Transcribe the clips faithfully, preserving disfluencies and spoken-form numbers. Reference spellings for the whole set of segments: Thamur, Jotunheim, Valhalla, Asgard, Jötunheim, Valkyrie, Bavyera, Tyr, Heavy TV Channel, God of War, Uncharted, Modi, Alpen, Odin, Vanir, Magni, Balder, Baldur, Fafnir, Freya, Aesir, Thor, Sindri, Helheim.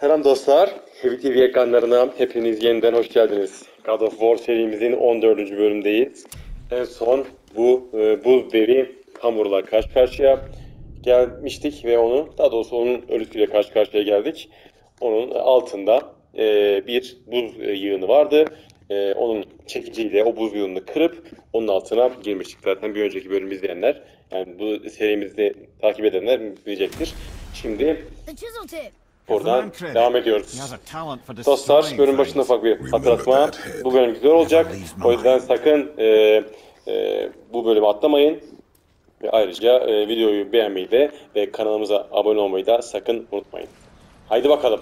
Selam dostlar, Heavy T V ekranlarına hepiniz yeniden hoş geldiniz. God of War serimizin on dördüncü bölümdeyiz. En son bu e, buz devi Thamur'la karşı karşıya gelmiştik ve onu, daha doğrusu onun ölüsüyle karşı karşıya geldik. Onun altında e, bir buz yığını vardı. E, onun çekiciyle o buz yığını kırıp onun altına girmiştik. Zaten bir önceki bölümü izleyenler, yani bu serimizi takip edenler bilecektir. Şimdi oradan devam ediyoruz. Dostlar, bölüm başında ufak bir hatırlatma. Bu bölüm güzel olacak. O yüzden sakın e, e, bu bölümü atlamayın. Ve ayrıca e, videoyu beğenmeyi de ve kanalımıza abone olmayı da sakın unutmayın. Haydi bakalım.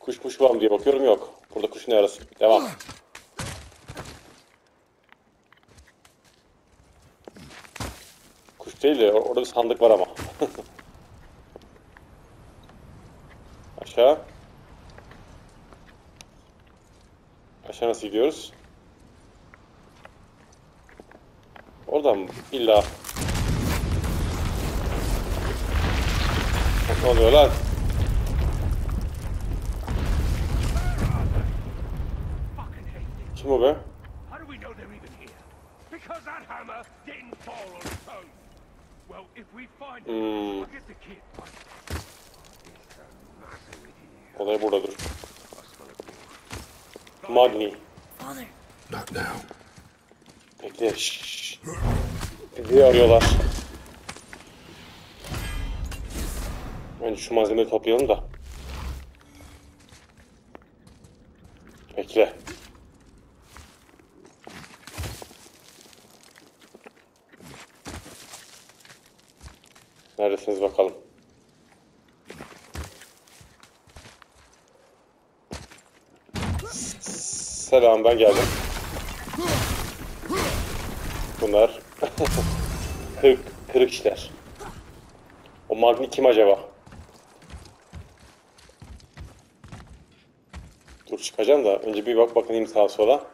Kuş kuş var mı diye bakıyorum, yok. Burada kuşun ne arası? Devam. Değil de orada bir sandık var ama. Aşağı. Aşağı nasıl gidiyoruz? Oradan mı? İlla. Ne oluyor lan? Kim o be? Hmm. Olay buradadır. Magni. Bekle. Şşşş. Bizi arıyorlar. Önce şu malzemeyi toplayalım da. Bekle. Neredesiniz bakalım? Selam, ben geldim. Bunlar kırık, kırık işler. O Magni kim acaba? Dur çıkacağım da önce bir bak bakayım sağa sola.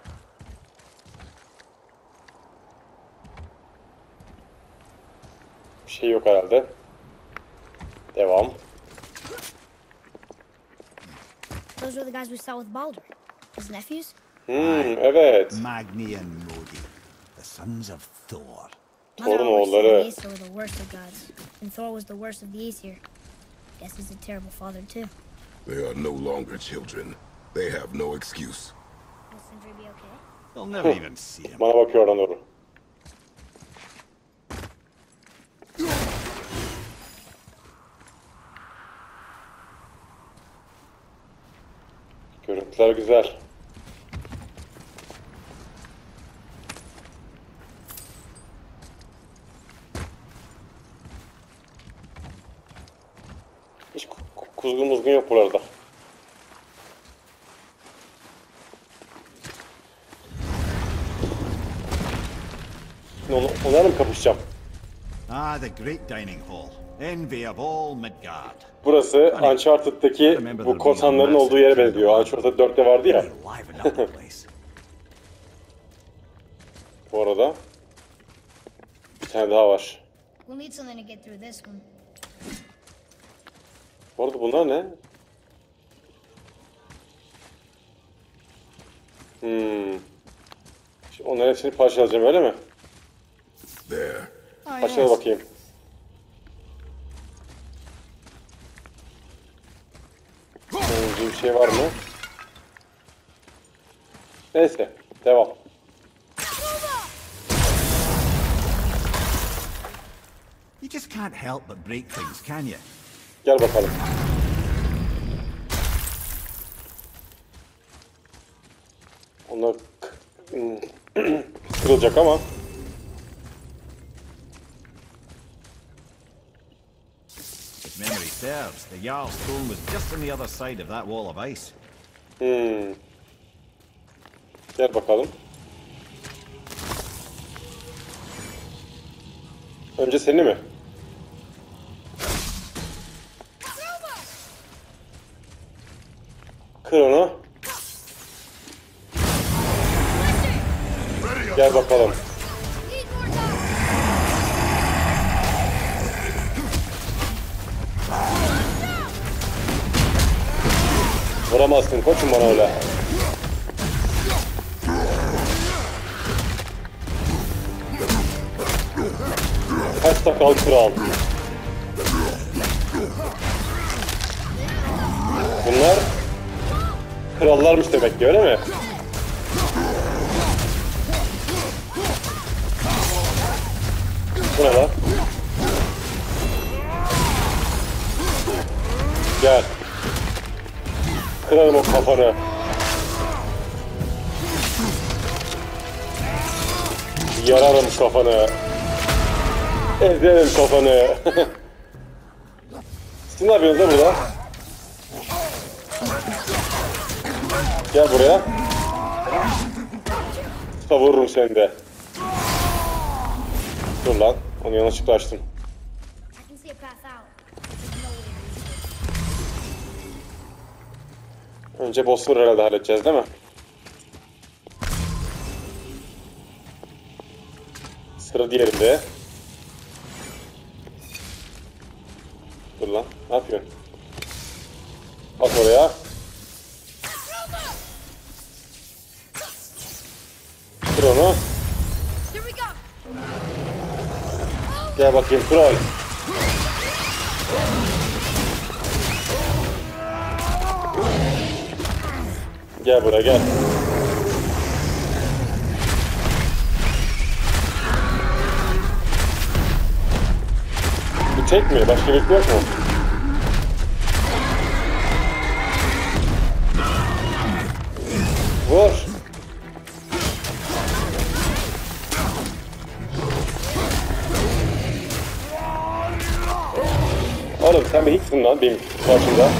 Bir şey yok herhalde. Devam. Those were the guys we saw with Balder, his nephews. Hmm, evet. Magni and Modi, the sons of Thor. Thor'un oğulları. Thor was the worst of gods, and Thor was the worst of the Aesir. Guess he's a terrible father too. They are no longer children. They have no excuse. Will Sindri be okay? They'll never even see him. Bana bakıyor oradan doğru. Görüntüler güzel. Hiç kuzgun muzgun yok buralarda. Onlarla mı kapışacağım? Ah, the great dining hall. Burası Uncharted'daki bu kotanların olduğu yere benziyor. Uncharted dörtte vardı ya. Bu arada bir tane daha var. Bu arada bunlar ne? Hmm. Şimdi onların hepsini parçalayacağım, öyle mi? Parçala bakayım. Bir şey var mı? Neyse, devam. You just can't help but break things, can you? Gel bakalım. Onlar kırılacak ama. The Jarl's throne was just on the other side of that wall of ice. Hmm. Gel bakalım. Önce seni mi? Kır onu. Gel bakalım. Vuramazsın koçum bana öyle. Kaç sakal kral. Bunlar krallarmış demek ki, öyle mi? Burada. Gel. Kırarım o kafanı. Yararım kafanı. Ezerim kafanı. Siz ne yapıyorsunuz da burada? Gel buraya. Savururum seni de. Dur lan. Onu yanlışlıkla açtım. Önce boss'ları herhalde halledeceğiz değil mi? Sıra diğerinde. Dur lan. Ne yapıyorsun? At oraya. Kır onu. Gel bakayım troll. Gel buraya gel. Bu tek mi? Başka bir yok mu? Vur. Oğlum sen bir hiçsin lan benim karşımda.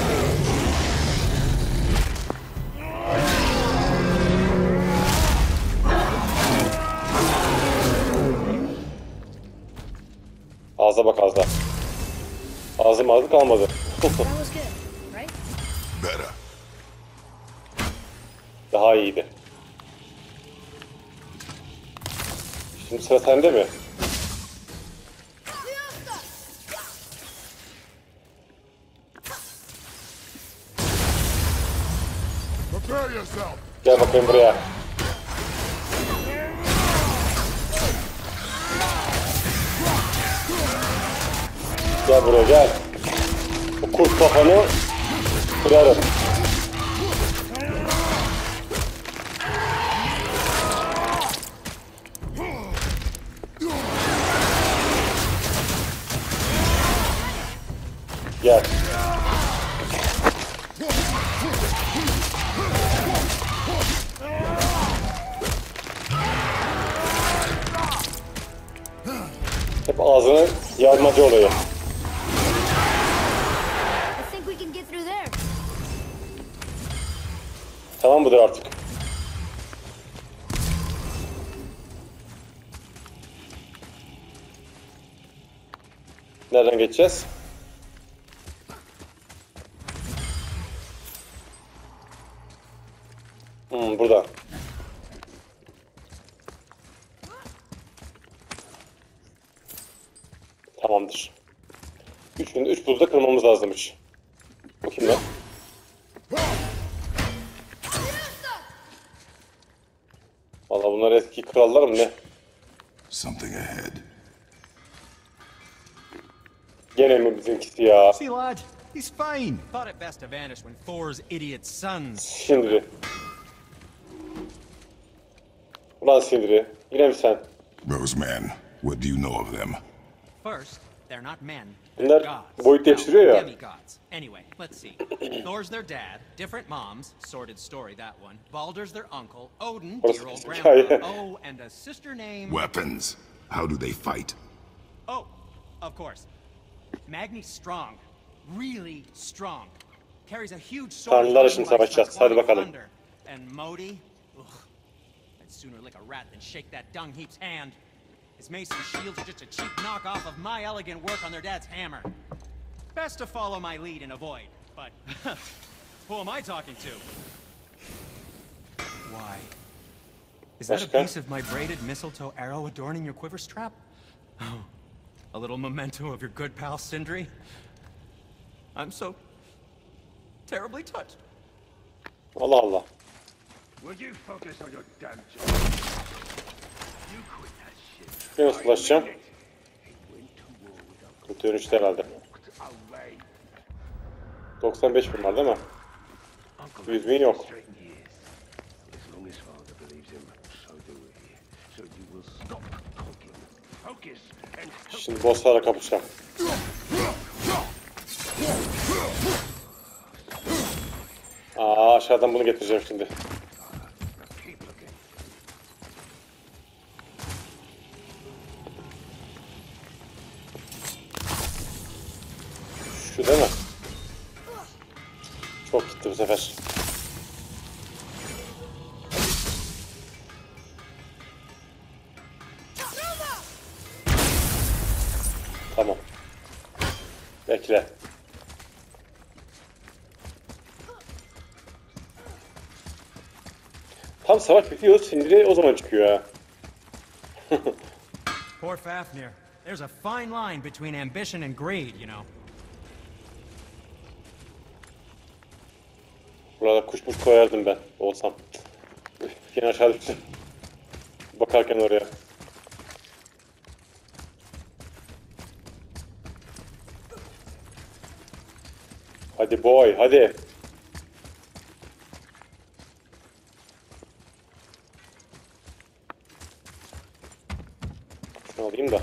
Ağza bak ağza. Ağzım ağzı kalmadı. Daha iyiydi. Şimdi sıra sende mi? Gel bakayım buraya. Gel buraya gel. Bu kurt kafanı kırarım. Gel. Hep ağzına yarmacı oluyor. Tamam mıdır artık? Nereden geçeceğiz? Hmm, buradan. Tamamdır. Üç günde üç buzda kırmamız lazımmış. Bu kim lan? Valla bunlar eski krallar mı ne? Something ahead. Gene mi bizimkisi ya? See lad, he's fine. Thought it best to vanish when Thor's idiot sons. Sindri. Ulan Sindri, yine mi sen? Those men, what do you know of them? First, they're not men. Bunlar boyut değiştiriyor ya. Anyway, let's see. Thor's their dad, different moms, sordid story that one. Balder's their uncle, Odin, dear old grandpa. Oh, and a sister named Weapons. How do they fight? Oh, of course. Magni's strong, really strong. Carries a huge sword. Tanrılar için savaşacağız. Hadi bakalım. And Modi, ugh, I'd sooner lick a rat than shake that dung heap's hand. His Mason's shields are just a cheap knockoff of my elegant work on their dad's hammer. Best to follow my lead and avoid, but Who am I talking to? Why? Is that a piece of my braided mistletoe arrow adorning your quiver strap? Oh, a little memento of your good pal Sindri. I'm so terribly touched. Allah Allah. Will you focus on your damn job? You quit that shit. Ne ulaşacağım? Kötü ölçüde herhalde. doksan beş bin var değil mi? yüz bin yok. Şimdi bosslarla kapışacağım. Aa, aşağıdan bunu getireceğim şimdi. Şu değil mi? Çok gitti bu sefer. Tamam. Bekle. Tam savaş bitiyor, Sindri o zaman çıkıyor ha. Poor Fafnir. There's a fine line between ambition and greed, you know. Burada kuşmuş koyardım ben olsam. Yine aşağı düştüm. Bakarken oraya. Hadi boy, hadi. Şunu alayım da.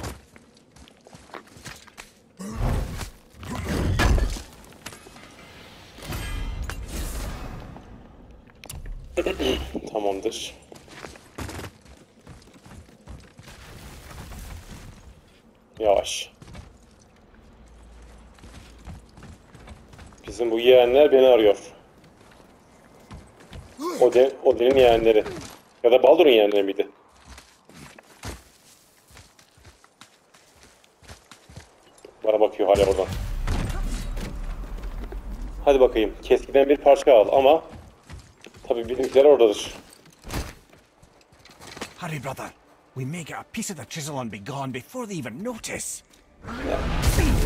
Tamamdır. Yavaş. Bizim bu yeğenler beni arıyor. Odin, Odin'in yeğenleri. Ya da Baldur'un yeğenleri miydi? Bana bakıyor hala oradan. Hadi bakayım. Keskiden bir parça al ama tabii bizimkiler oradadır. Hurry brother. We make a piece of the chisel and be gone before they even notice.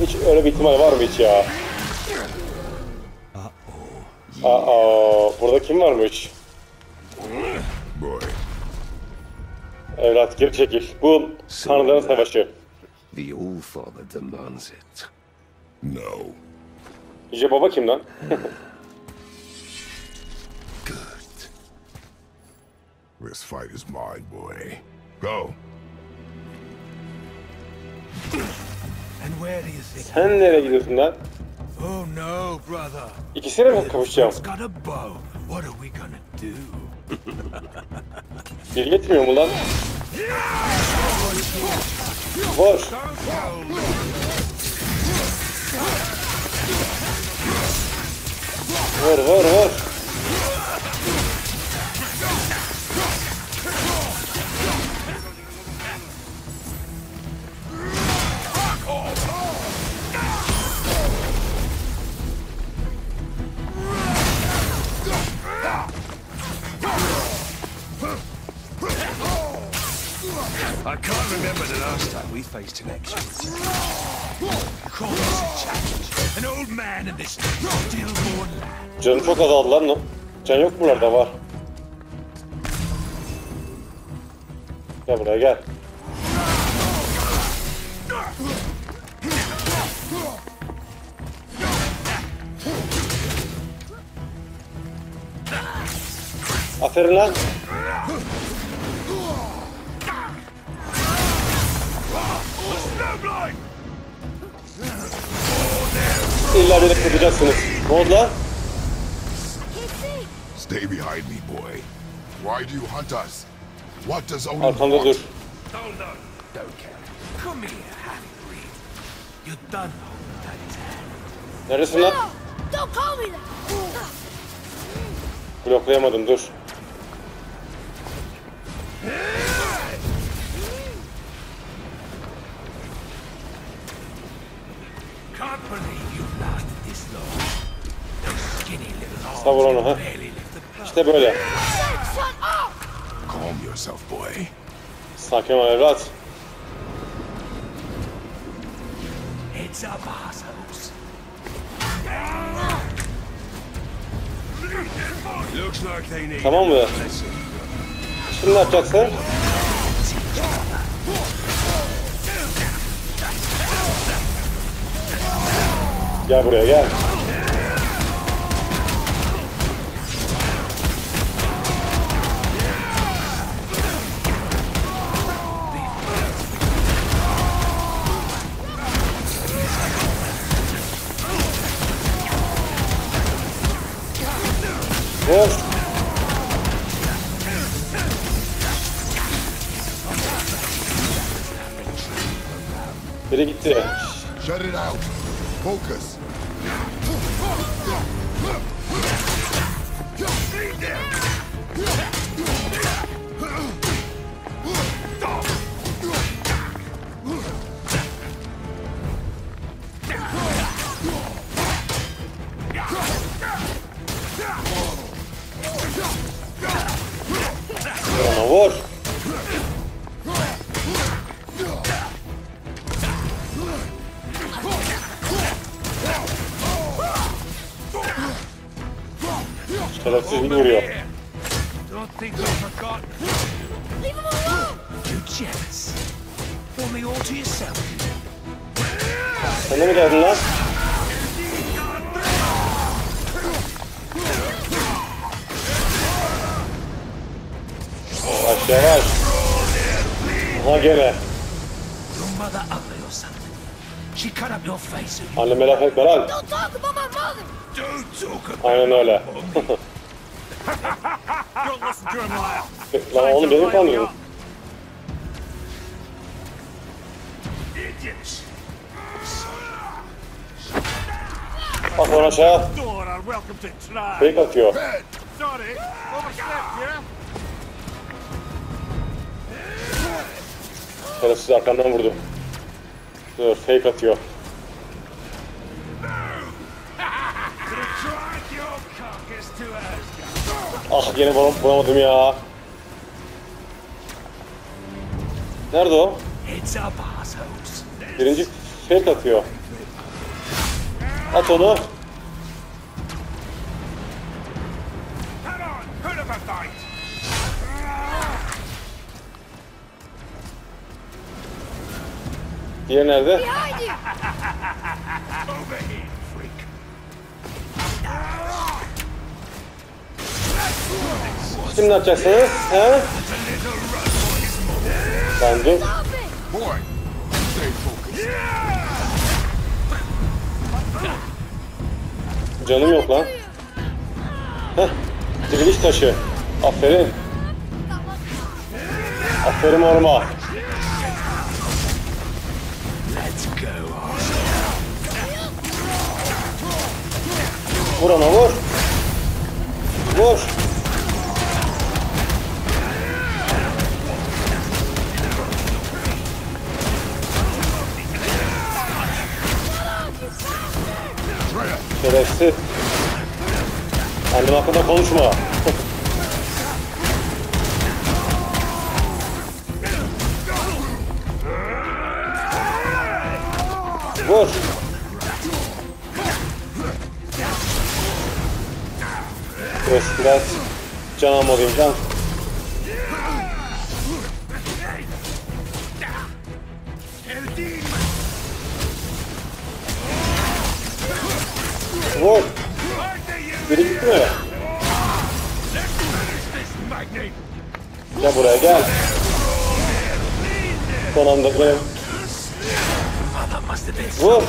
Hiç öyle bir ihtimal var mı hiç ya? Aa, burada kim var mı hiç? Evlat geri çekil. Bu Tanrıların savaşı. The All Father demands it. No. Yüce Baba kim lan? Good. This fight is mine, boy. Go. And where do you think? Sen nereye gidiyorsun lan? Oh no, brother. İkisiyle mi kavuşacağım? Bir yetmiyor mu lan? Vur. Vur, vur, vur. I can't remember the last time we faced an action. Call this a challenge. An old man in this still born land. Canım çok azaldı lan. Can yok buralarda var. Gel buraya gel. Aferin lan. İlla beni kırpacaksınız. Ne oldu lan? Stay behind me, boy. Why do you hunt us? What does Odin want? Arkamda dur. Neredesin lan? Bloklayamadım, dur. Savur onu. Heh. İşte böyle. Sakin ol evlat. Tamam mı? Şimdi ne yapacaksın? Gel buraya gel. Yes. Biri gitti. Shut it out. Focus. Vur. Şerefsiz beni vuruyor. Sen de mi geldin lan? Yavaş yavaş. Aha gene. Anneme laf etme lan. Aynen öyle. Lan oğlum beni tanıyor. Bak ona şey at. Fake atıyor. Şerefsiz arkandan vurdu. Dur, fake atıyor. Ah, yine bulamadım ya. Nerede o? Birinci fake atıyor. At onu. Diğer nerede? Şimdi ne yapacaksınız? He? Ben dur. Canım yok lan. Heh. Diriliş taşı. Aferin. Aferin orma. Vur ona vur. Vur. Şerefsiz. Annem hakkında konuşma. Vur. Biraz can almalıyım can. Vur. Biri gitti mi? Gel buraya gel. Son anda buraya. Vur.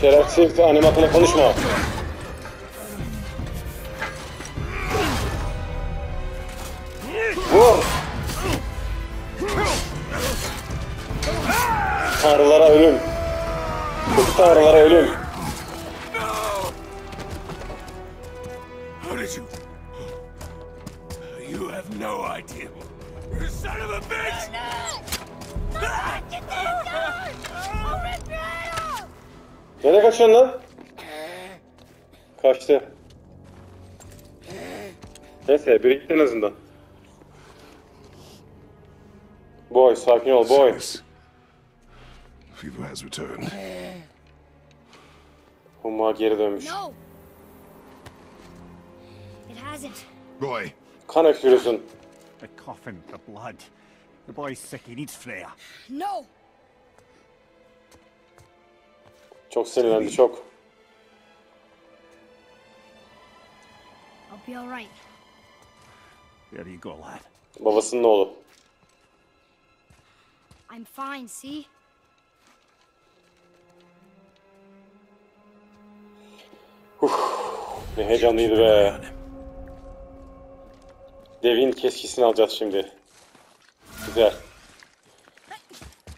Şerefsiz, annem hakkında konuşma. Vur. Tanrılara ölüm. Kötü tanrılara ölüm. Nereye kaçıyorsun lan? kaçtı. Neyse birikti en azından. Boy, sakin ol boy. Fever has returned. Humma geri dönmüş. No. It hasn't. Boy. Kan öksürüyorsun. The coffin, the blood. The boy's sick. He needs Freya. No. Çok sinirlendi, çok. I'll be all right. There you go, lad. Babasının oğlu. I'm fine, see? Uf, ne heyecanlıydı be. Devin keskisini alacağız şimdi. Güzel.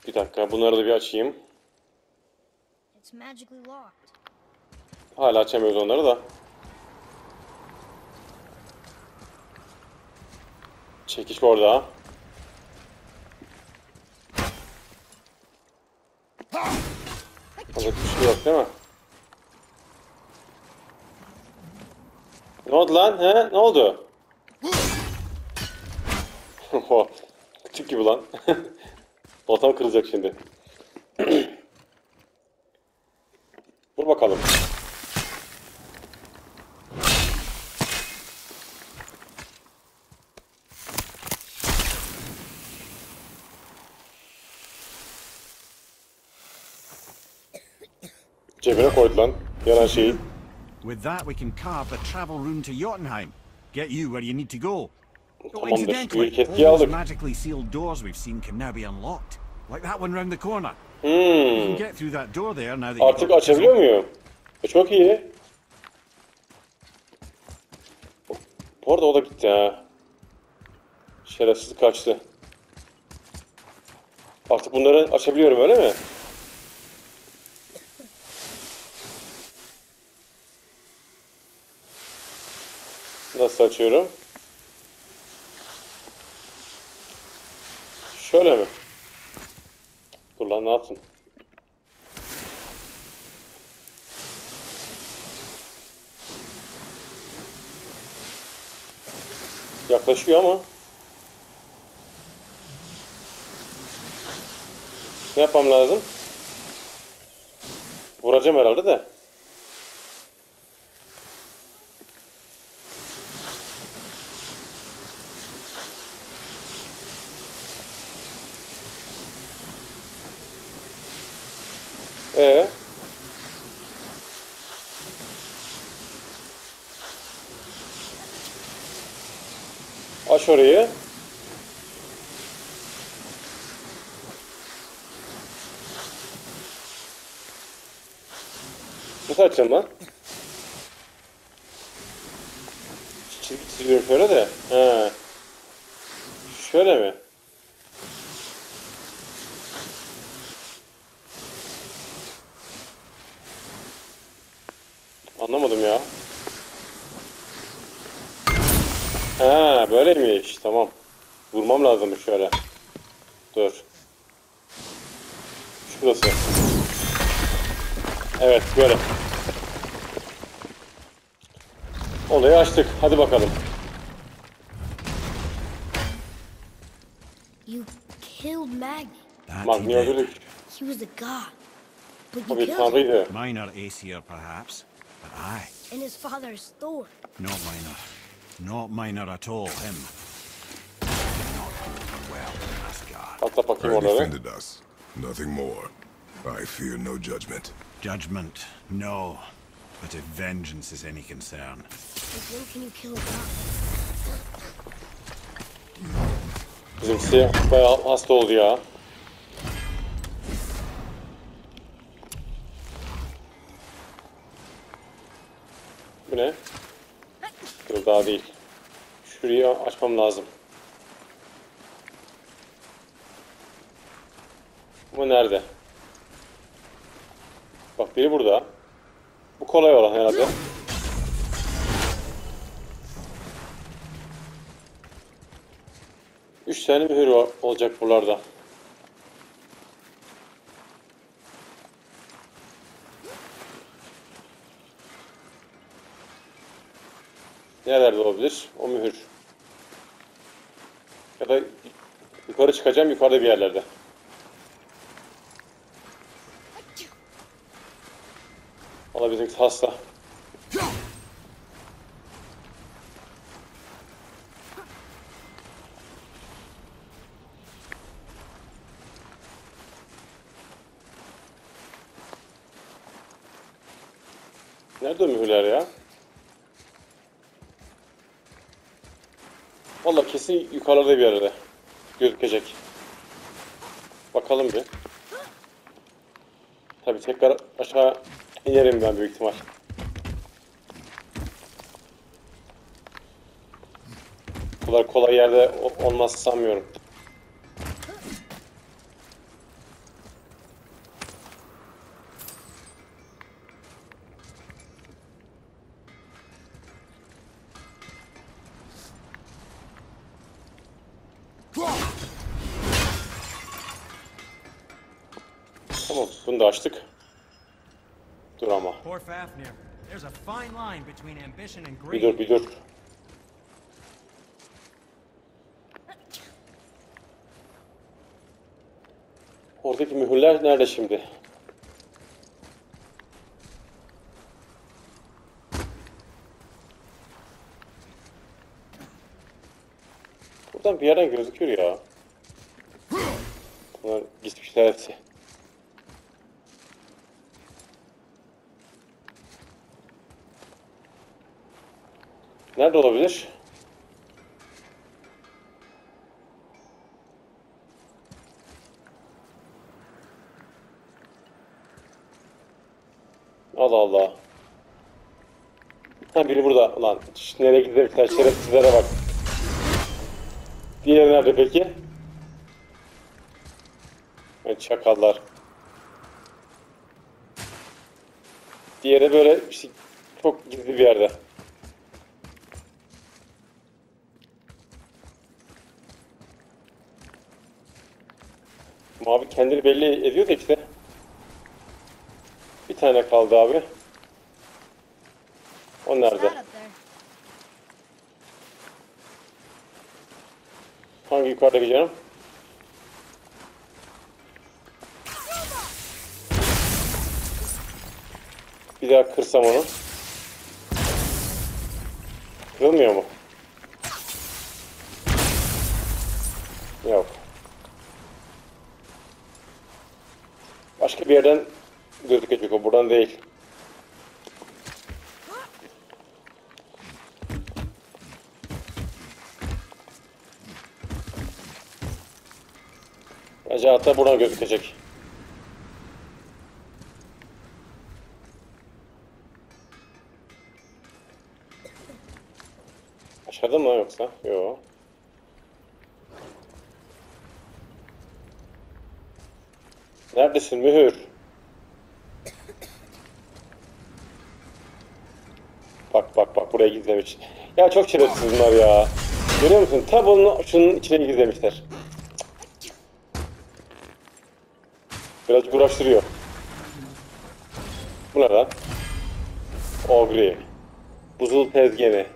Bir dakika, bunları da bir açayım. Hala açamıyoruz onları da. Çekiş orada. Azıcık bir şey yok değil mi? Ne oldu lan? He? Ne oldu? Küçük gibi lan. Ortam kırılacak şimdi. Vur bakalım. Cebine koydu lan yalan şeyi. With that we can carve the travel rune to Jötunheim. Get you where you need to go. Incidentally, the magically sealed doors we've seen can now be unlocked. Like that one round the corner. Hmm. Artık açabiliyor muyum? Çok iyi. Bu arada o da gitti ha. Şerefsiz kaçtı. Artık bunları açabiliyorum öyle mi? Nasıl açıyorum? Şöyle mi? Dur lan ne yaptın? Yaklaşıyor ama. Ne yapmam lazım? Vuracağım herhalde de. Ee? Aç orayı. Nasıl açacağım lan? Çizgi çiziliyor şöyle de. He. Şöyle mi? Anlamadım ya. Ha böyleymiş. Tamam. Vurmam lazım şöyle. Dur. Şurası. Evet böyle. Olayı açtık. Hadi bakalım. You killed Magni. Magni öldürdük. He was a god. But you killed him. Minor A C R perhaps. Aye. And his father's Thor. Not minor. Not minor at all, him. Not well in Asgard. They defended us. Nothing more. I fear no judgment. Judgment? No. But if vengeance is any concern. But when can you kill a god? Bizimkisi bayağı hasta oldu ya. Bu ne? Dur daha değil. Şurayı açmam lazım. Bu nerede? Bak biri burada. Bu kolay olan herhalde. Üç tane mühür olacak buralarda. Nerelerde olabilir? O mühür. Ya da yukarı çıkacağım, yukarıda bir yerlerde. Valla bizimki hasta. Nerede mühürler ya? Valla kesin yukarıda bir yerde gözükecek. Bakalım bir. Tabii tekrar aşağı inerim ben büyük ihtimal. Bu kadar kolay yerde olmaz sanmıyorum. Tamam, bunu da açtık. Dur ama. Bir dur, bir dur. Oradaki mühürler nerede şimdi? Buradan bir yerden gözüküyor ya. Bunlar gitmişler hepsi. Nerede olabilir? Allah Allah. Ha, biri burada lan. Şişt, nereye gidiyor? Şerefsizlere bak. Diğeri nerede peki? Evet, çakallar. Diğeri böyle işte, çok gizli bir yerde. Abi kendini belli ediyor da işte. Bir tane kaldı abi. O nerede? Hangi yukarıda gidiyorum? Bir daha kırsam onu. Kırılmıyor mu? Yok. Başka bir yerden gözükecek o, buradan değil. Bence hatta buradan gözükecek. Aşağıda mı yoksa? Yok. Neredesin mühür? Bak bak bak, buraya gizlemiş. Ya çok şerefsiz bunlar ya. Görüyor musun? Tabonun şunun içine gizlemişler. Birazcık uğraştırıyor. Bu ne lan? Ogri. Buzul tezgeni.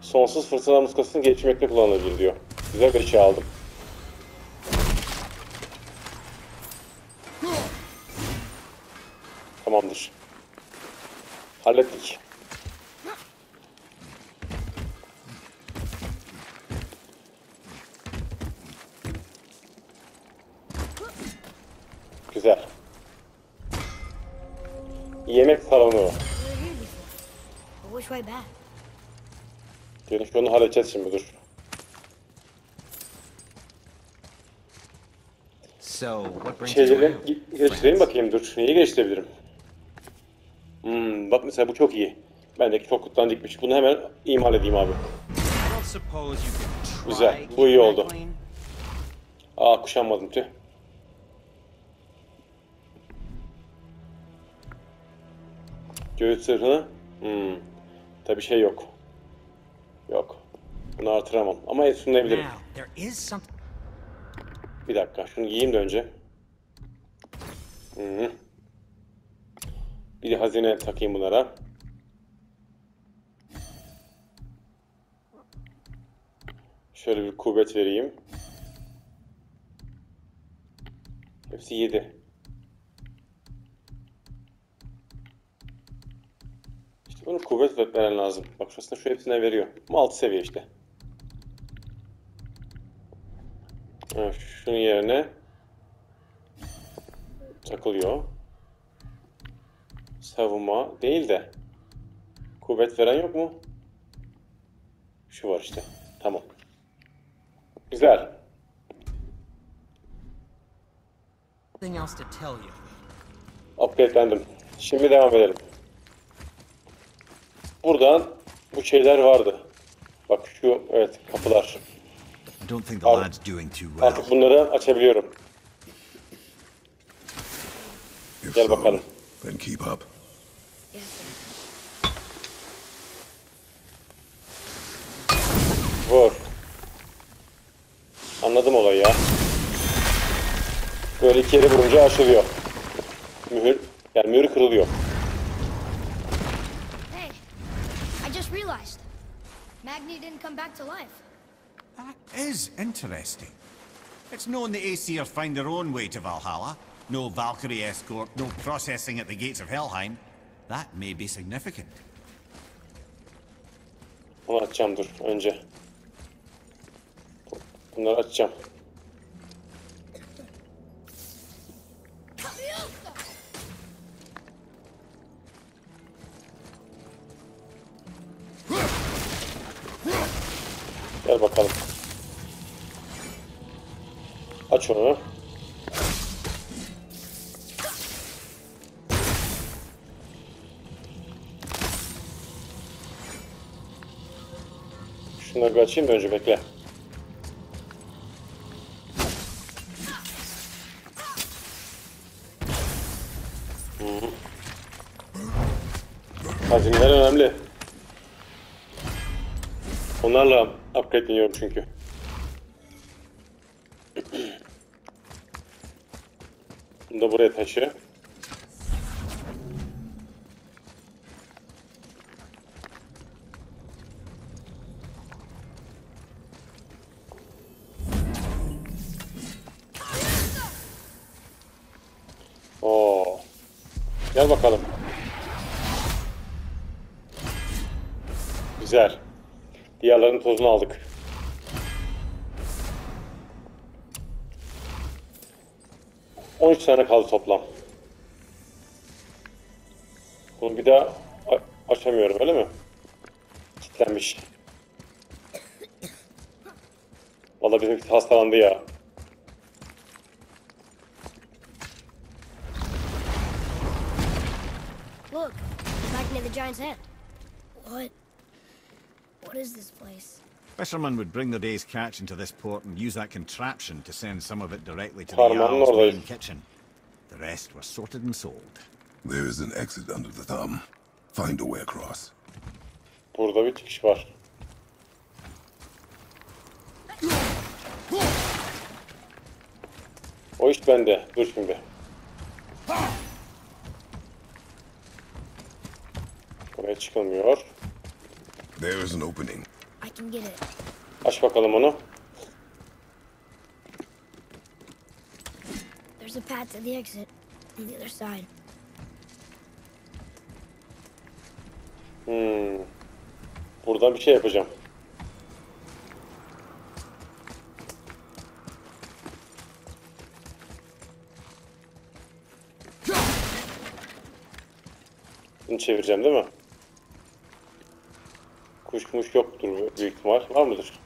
Sonsuz fırtına muskasını geçmekte kullanılabilir diyor. Güzel bir şey aldım. Tamamdır. Hallettik. Güzel. Yemek salonu. Diyelim ki onu halledeceğiz şimdi, dur. Şeyleri geliştireyim bakayım, dur. Neyi geliştirebilirim? Hmm, bak mesela bu çok iyi. Bendeki çok kutlandikmiş. Bunu hemen imal edeyim abi. Güzel. Bu iyi oldu. Aa, kuşanmadım tüh. Göğüs sırrını. Hmm. Tabii şey yok. Yok. Bunu artıramam. Ama ensunlayabilirim. Bir dakika. Şunu giyeyim de önce. Hı-hı. Bir hazine takayım bunlara. Şöyle bir kuvvet vereyim. Hepsi yedi. İşte bunu kuvvet veren lazım. Bak şurasında şu hepsine veriyor. Ama altı seviye işte. Evet, şunun yerine takılıyor. Savunma değil de kuvvet veren yok mu? Şu var işte. Tamam. Güzel. Upgrade'lendim. Şimdi devam edelim. Buradan bu şeyler vardı. Bak şu evet kapılar. Artık bunları açabiliyorum. Gel bakalım. Vur. Anladım olayı ya. Böyle iki yere vurunca açılıyor. Mühür, yani mühür kırılıyor. Hey, I just realized Magni didn't come back to life. That is interesting. It's known the Aesir find their own way to Valhalla. No Valkyrie escort, no processing at the gates of Helheim. That may be significant. Bunu açacağım dur önce. Bunları açacağım. Gel bakalım. Aç onu. Şunları bir açayım da önce bekle. Hazinler önemli. Onlarla upgrade'leniyorum çünkü. Bunu da buraya taşı. Oo. Gel bakalım. Güzel. Diğerlerinin tozunu aldık. on üç tane kaldı toplam. Bunu bir daha açamıyorum öyle mi? Kilitlenmiş. Vallahi bizimki hastalandı ya. Look, Magni the giant's hand. What? What is this place? Fishermen would bring their day's catch into this port and use that contraption to send some of it directly to the Jarl's main kitchen. The rest were sorted and sold. There is an exit under the thumb. Find a way across. Burada bir çıkış var. O iş bende. Dur şimdi. Oraya çıkamıyor. There is an opening. I can get it. Aç bakalım onu. There's a path to the exit on the other side. Hmm. Buradan bir şey yapacağım. Bunu çevireceğim değil mi? Kuşmuş yoktur büyük ihtimal. Var mıdır?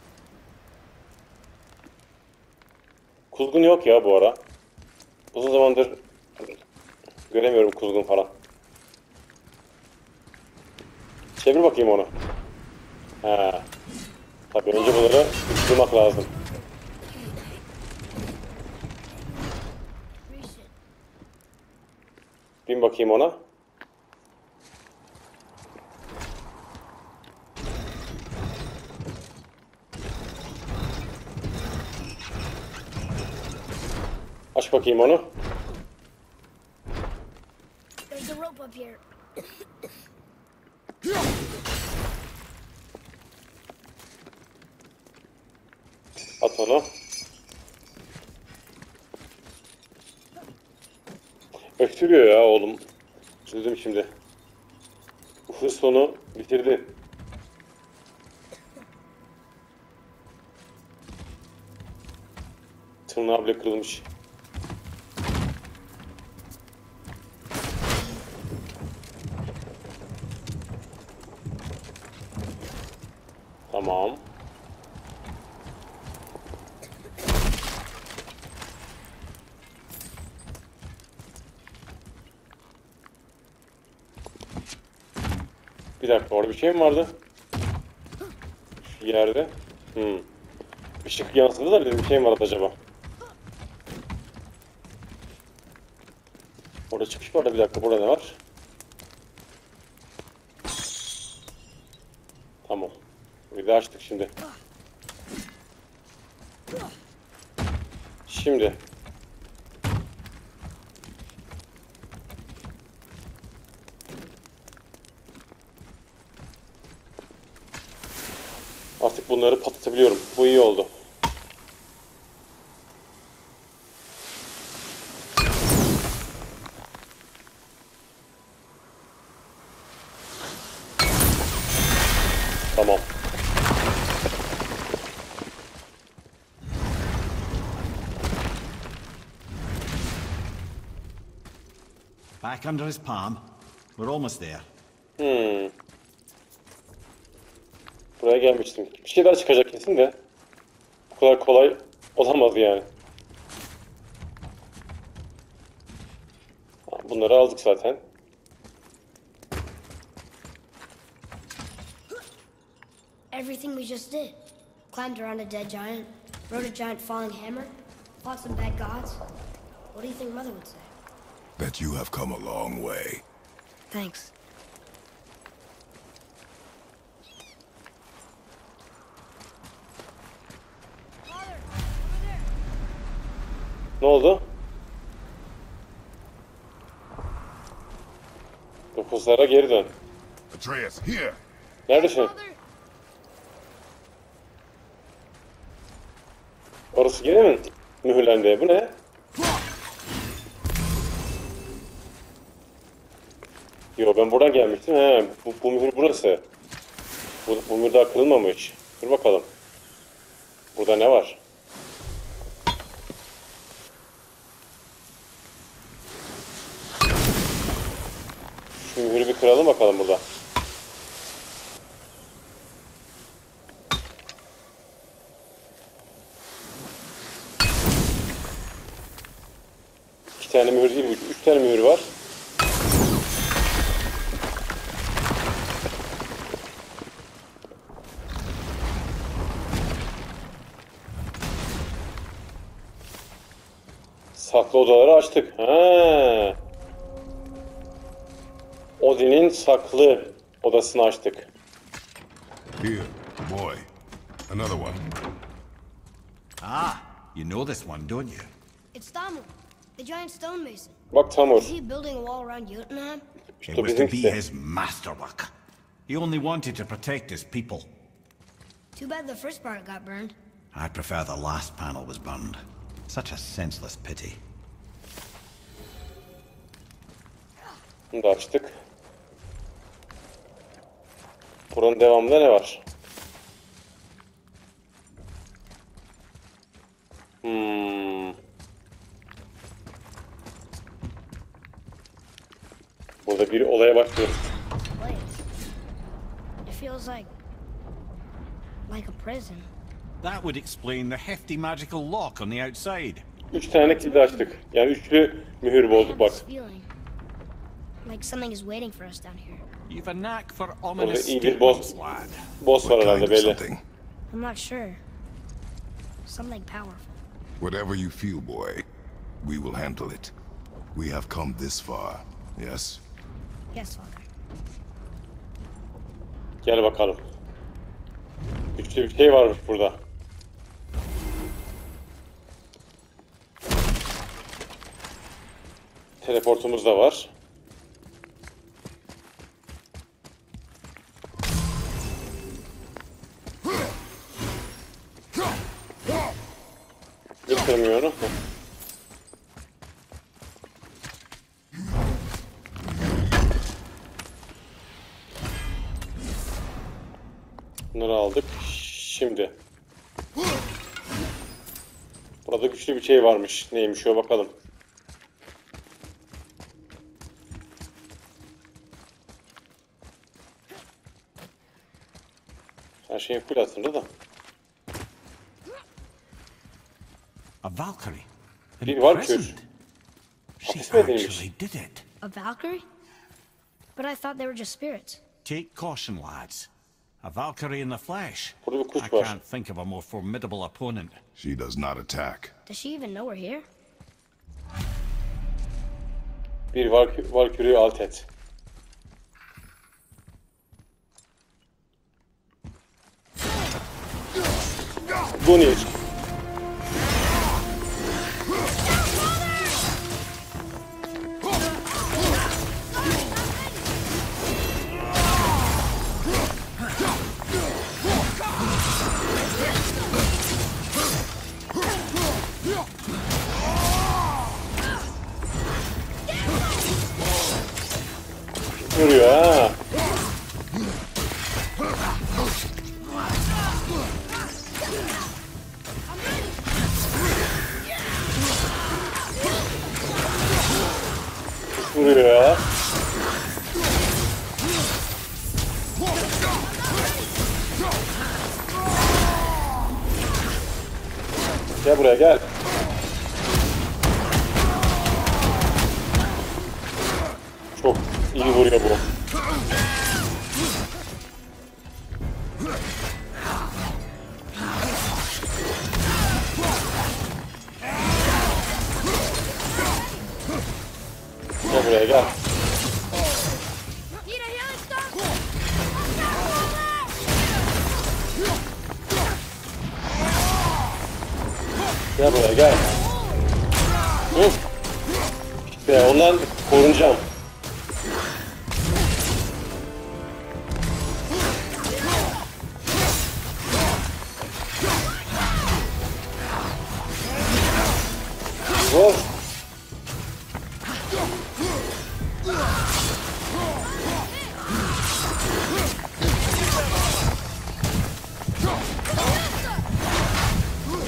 Kuzgun yok ya bu ara. Uzun zamandır göremiyorum kuzgun falan. Çevir bakayım onu. Ha. Tabii önce bunları tutmak lazım. Bin bakayım ona. Aç bakayım onu. sana. Öksürüyor ya oğlum. Çözdüm şimdi. Hız sonu bitirdi. Tırnağı bile kırılmış. Tamam. Bir dakika, orada bir şey mi vardı? Şu yerde. Hmm. Işık yansıdı da dedim, bir şey mi vardı acaba? Orada çıkış var da, bir dakika, burada ne var? Tamam. Burayı da açtık şimdi. Şimdi. Artık bunları patlatabiliyorum. Bu iyi oldu. Tamam. Back under his palm. We're almost there. Hmm. Buraya gelmiştim. Bir şey daha çıkacak kesin de. Bu kadar kolay olamaz yani. Bunları aldık zaten. Everything we just did. Climbed around a dead giant, rode a giant falling hammer, fought some bad gods. What do you think Mother would say? That you have come a long way. Thanks. Ne oldu? Dokuzlara geri dön. Neredesin? Orası gene mi mühürlendi? Bu ne? Yo, ben buradan gelmiştim. He, bu, bu mühür burası. Bu, bu mühür daha kırılmamış. Dur bakalım. Burada ne var? Mühürü bir kıralım bakalım burada. İki tane mühür değil, üç tane mühür var. Saklı odaları açtık. Ha. Odin'in saklı odasını açtık. Here, boy. Another one. Ah, you know this one, don't you? It's Thamur, the giant stone mason. Bak Thamur. Is he building a wall around Jötunheim? It was to be his masterwork. He only wanted to protect his people. Too bad the first part got burned. I prefer the last panel was burned. Such a senseless pity. Bunu da açtık. Buranın devamında ne var? Hmm. Burada bir olaya başlıyoruz. It feels like like a prison. That would explain the hefty magical lock on the outside. Üç tane kilidi açtık. Yani üçlü mühür bulduk bak. Like something is waiting for us down here. You've a knack for ominous statements, lad. Boss var herhalde belli. I'm not sure. Something powerful. Whatever you feel, boy, we will handle it. We have come this far, yes? Yes, father. Gel bakalım. Güçlü bir şey var burada. Teleportumuz da var. Bunları aldık. Şimdi. Burada güçlü bir şey varmış. Neymiş o, bakalım. Her şeyin full aslında da. A Valkyrie. Bir Valkyrie. She's actually did it. A Valkyrie? But I thought they were just spirits. Take caution, lads. A Valkyrie in the flesh. I can't think of a more formidable opponent. She does not attack. Does she even know we're here? Bir Valkyrie alt et. Vanir. Vuruyor ha. Vuruyor. Gel buraya, gel. Çok iyi vuruyor bu. Gel buraya, gel. Gel buraya, gel. Hı. İşte ondan korunacağım. Of.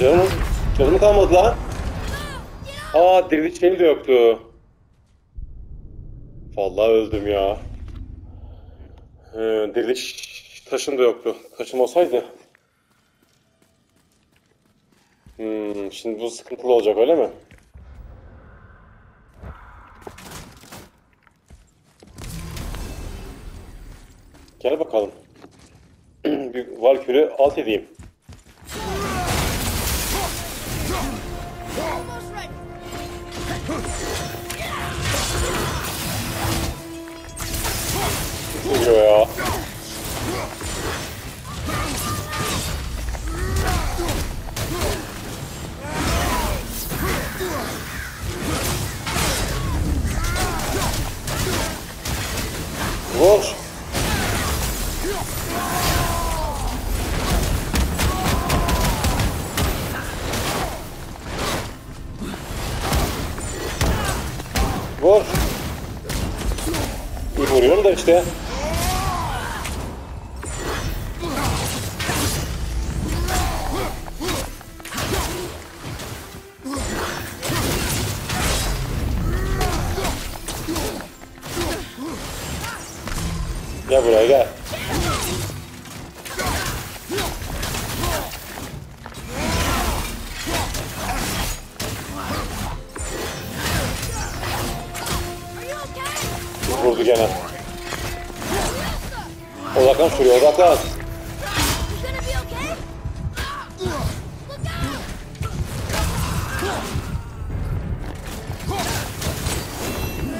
Canım, canım kalmadı lan. Aa, diriliş şeyim de yoktu. Vallahi öldüm ya. Ee, diriliş taşım da yoktu. Taşım olsaydı. Hmm, şimdi bu sıkıntılı olacak, öyle mi? Gel bakalım. Bir Valkyrie alt edeyim. Vuruyor ya. Vur. Vur. İyi vuruyorum da işte. Gel buraya, gel. Vurdu gene. Odaklan şuraya, odaklan.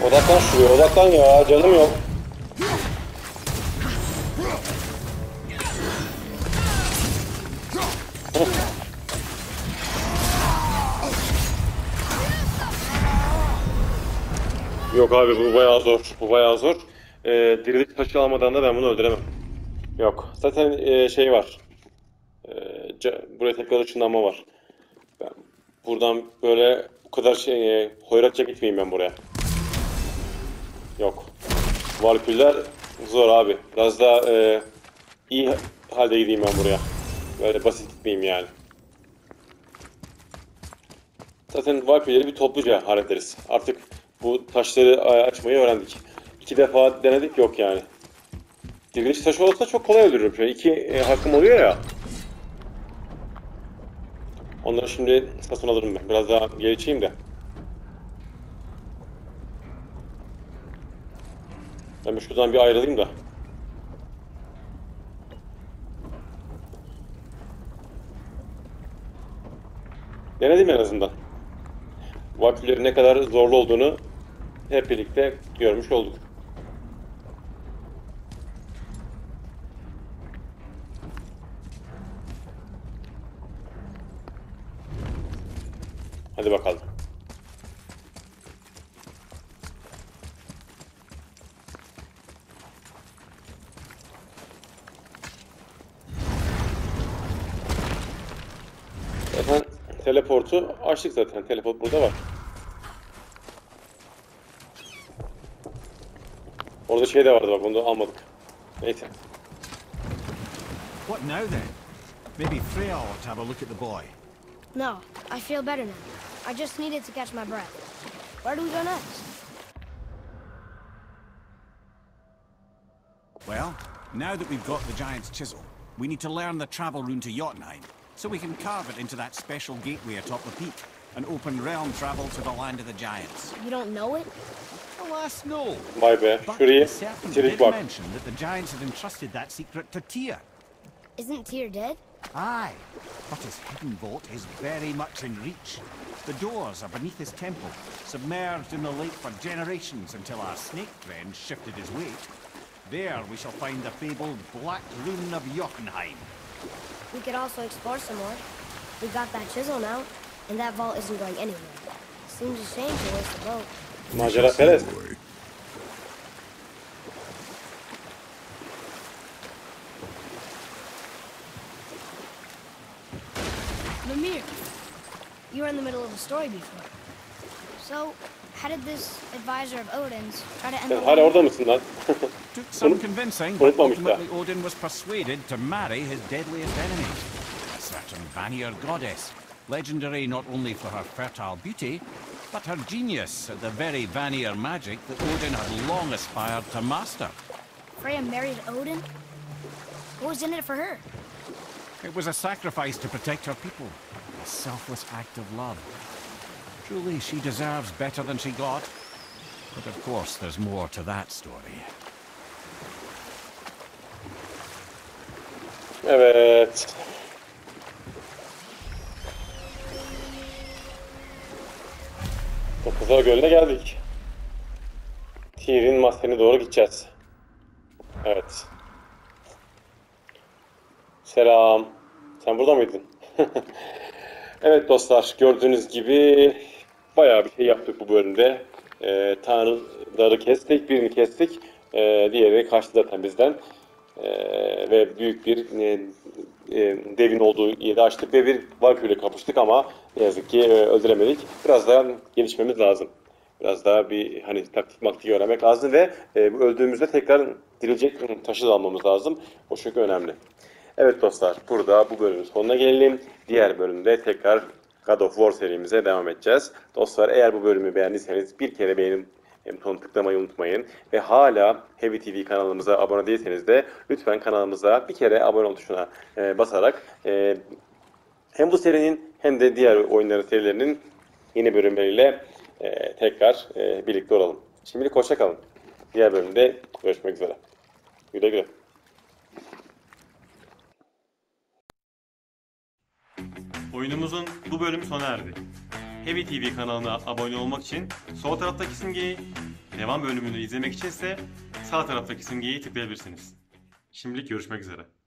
Odaklan şuraya, odaklan ya, canım yok. Yok abi, bu bayağı zor. Bu bayağı zor. Ee, diriliş taşı almadan da ben bunu öldüremem. Yok. Zaten e, şey var. E, buraya tekrar ışınlanma var. Ben buradan böyle bu kadar şey, e, hoyratça gitmeyeyim ben buraya. Yok. Valküller zor abi. Biraz daha e, iyi halde gideyim ben buraya. Böyle basit gitmeyeyim yani. Zaten Valkyrie'leri bir topluca hallederiz. Artık bu taşları açmayı öğrendik. İki defa denedik, yok yani. Diriliş taşı olsa çok kolay öldürürüm. Şöyle iki e, hakkım oluyor ya. Onları şimdi satın alırım ben. Biraz daha gelişeyim de. Ben şuradan bir ayrılayım da. Denedim en azından. Valkyrie'lerin ne kadar zorlu olduğunu hep birlikte görmüş olduk. Hadi bakalım. Zaten teleportu açtık zaten. Teleport burada var. Orada şey de vardı bak, onu da almadık. Neyse. What now then? Maybe Freya ought to have a look at the boy. No, I feel better now. I just needed to catch my breath. Where do we go next? Well, now that we've got the giant's chisel, we need to learn the travel rune to Jotunheim, so we can carve it into that special gateway atop the peak, and open realm travel to the land of the giants. You don't know it? Alas, no. My bad. But the serpent did mention that the giants had entrusted that secret to Tyr. Isn't Tyr dead? Aye, but his hidden vault is very much in reach. The doors are beneath his temple, submerged in the lake for generations until our snake friend shifted his weight. There we shall find the fabled Black Rune of Jotunheim. We could also explore some more. We've got that chisel now, and that vault isn't going anywhere. Seems a shame to waste the boat. Macera perest. You were in the middle of a story before. So, how did this advisor of Odin's try to end the hala orada mısın lan? Took some convincing, but ultimately Odin was persuaded to marry his deadliest enemy, a certain Vanir goddess, legendary not only for her fertile beauty, but her genius at the very Vanir magic that Odin had long aspired to master. Freya married Odin? What was in it for her? It was a sacrifice to protect her people. A selfless act of love. Truly, she deserves better than she got. But of course, there's more to that story. Evet. Topuzar Gölü'ne geldik. Tyr'in mahzenine doğru gideceğiz. Evet. Selam. Sen burada mıydın? Evet dostlar, gördüğünüz gibi bayağı bir şey yaptık bu bölümde. Ee, Tanrıları kestik, birini kestik, ee, diğeri kaçtı zaten bizden. Ee, ve büyük bir e, e, devin olduğu yeri açtık ve bir Valkyrie'yle kapıştık ama ne yazık ki e, öldüremedik. Biraz daha gelişmemiz lazım. Biraz daha bir hani taktik maktik öğrenmek lazım ve e, öldüğümüzde tekrar dirilecek taşı da almamız lazım. O çünkü önemli. Evet dostlar, burada bu bölümün sonuna gelelim. Diğer bölümde tekrar God of War serimize devam edeceğiz. Dostlar, eğer bu bölümü beğendiyseniz bir kere beğenim butonuna tıklamayı unutmayın. Ve hala Heavy T V kanalımıza abone değilseniz de lütfen kanalımıza bir kere abone ol tuşuna e, basarak e, hem bu serinin hem de diğer oyunların serilerinin yeni bölümleriyle e, tekrar e, birlikte olalım. Şimdilik hoşça kalın. Diğer bölümde görüşmek üzere. Güle güle. Oyunumuzun bu bölümü sona erdi. Heavy T V kanalına abone olmak için sol taraftaki simgeyi, devam bölümünü izlemek içinse sağ taraftaki simgeyi tıklayabilirsiniz. Şimdilik görüşmek üzere.